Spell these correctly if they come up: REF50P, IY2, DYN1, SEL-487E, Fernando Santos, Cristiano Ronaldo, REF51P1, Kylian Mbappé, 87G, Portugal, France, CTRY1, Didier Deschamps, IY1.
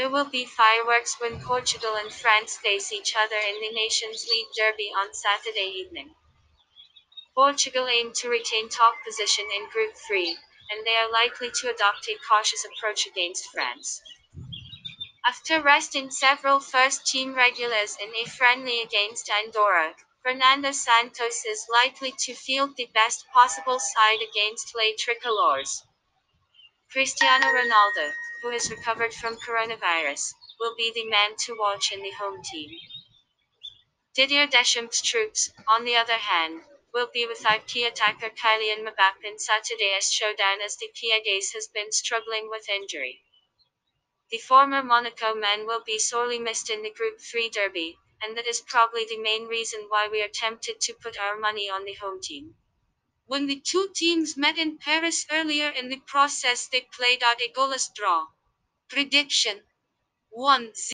There will be fireworks when Portugal and France face each other in the Nations League derby on Saturday evening. Portugal aim to retain top position in Group 3, and they are likely to adopt a cautious approach against France. After resting several first-team regulars in a friendly against Andorra, Fernando Santos is likely to field the best possible side against Les Tricolores. Cristiano Ronaldo, who has recovered from coronavirus, will be the man to watch in the home team. Didier Deschamps' troops, on the other hand, will be without key attacker Kylian Mbappé in Saturday's showdown as the Piegais has been struggling with injury. The former Monaco man will be sorely missed in the Group 3 derby, and that is probably the main reason why we are tempted to put our money on the home team. When the two teams met in Paris earlier in the process, they played out a goalless draw. Prediction: 1-0.